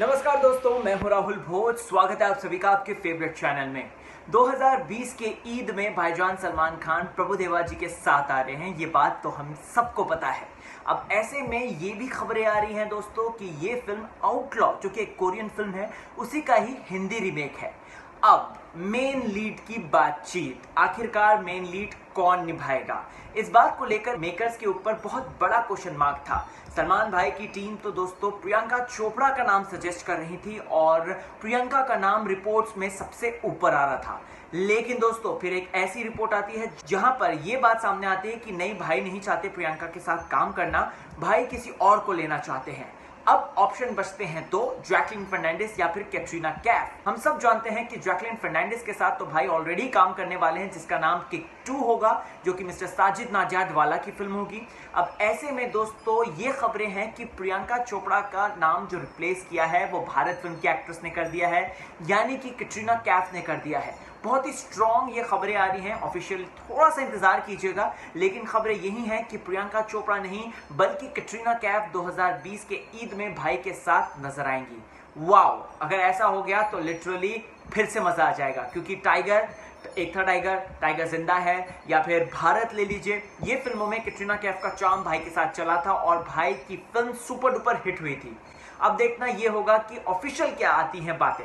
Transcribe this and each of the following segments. नमस्कार दोस्तों, मैं हूं राहुल भोज। स्वागत है आप सभी का आपके फेवरेट चैनल में। 2020 के ईद में भाईजान सलमान खान प्रभुदेवा जी के साथ आ रहे हैं, ये बात तो हम सबको पता है। अब ऐसे में ये भी खबरें आ रही हैं दोस्तों कि ये फिल्म आउटलॉ, जो कि एक कोरियन फिल्म है, उसी का ही हिंदी रीमेक है। अब मेन लीड की बातचीत, आखिरकार मेन लीड कौन निभाएगा, इस बात को लेकर मेकर्स के ऊपर बहुत बड़ा क्वेश्चन मार्क था। सलमान भाई की टीम तो दोस्तों प्रियंका चोपड़ा का नाम सजेस्ट कर रही थी और प्रियंका का नाम रिपोर्ट्स में सबसे ऊपर आ रहा था। लेकिन दोस्तों फिर एक ऐसी रिपोर्ट आती है जहां पर यह बात सामने आती है कि नहीं, भाई नहीं चाहते प्रियंका के साथ काम करना, भाई किसी और को लेना चाहते हैं। अब ऑप्शन बचते हैं तो जैकलिन फर्नांडिस या फिर कैटरीना कैफ। हम सब जानते हैं कि जैकलिन फर्नांडिस के साथ तो भाई ऑलरेडी काम करने वाले हैं, जिसका नाम किक 2 होगा, जो कि मिस्टर साजिद नाडियाडवाला की फिल्म होगी। अब ऐसे में दोस्तों ये खबरें हैं कि प्रियंका चोपड़ा का नाम जो रिप्लेस किया है वो भारत फिल्म की एक्ट्रेस ने कर दिया है, यानी कि कैटरीना कैफ ने कर दिया है। बहुत ही स्ट्रॉन्ग ये खबरें आ रही हैं। ऑफिशियल थोड़ा सा इंतजार कीजिएगा, लेकिन खबरें यही हैं कि प्रियंका चोपड़ा नहीं बल्कि कैटरीना कैफ 2020 के ईद में भाई के साथ नजर आएंगी। वाओ, अगर ऐसा हो गया तो लिटरली फिर से मजा आ जाएगा, क्योंकि टाइगर एक था, टाइगर जिंदा है या फिर भारत ले लीजिए, ये फिल्मों में कैटरीना कैफ का चार्म भाई के साथ चला था और भाई की फिल्म सुपर डुपर हिट हुई थी। अब देखना ये होगा कि ऑफिशियल क्या आती हैं बातें।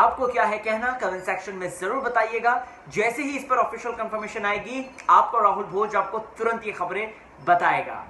आपको क्या है कहना, कमेंट सेक्शन में जरूर बताइएगा। जैसे ही इस पर ऑफिशियल कंफर्मेशन आएगी, आपको राहुल भोज आपको तुरंत ये खबरें बताएगा।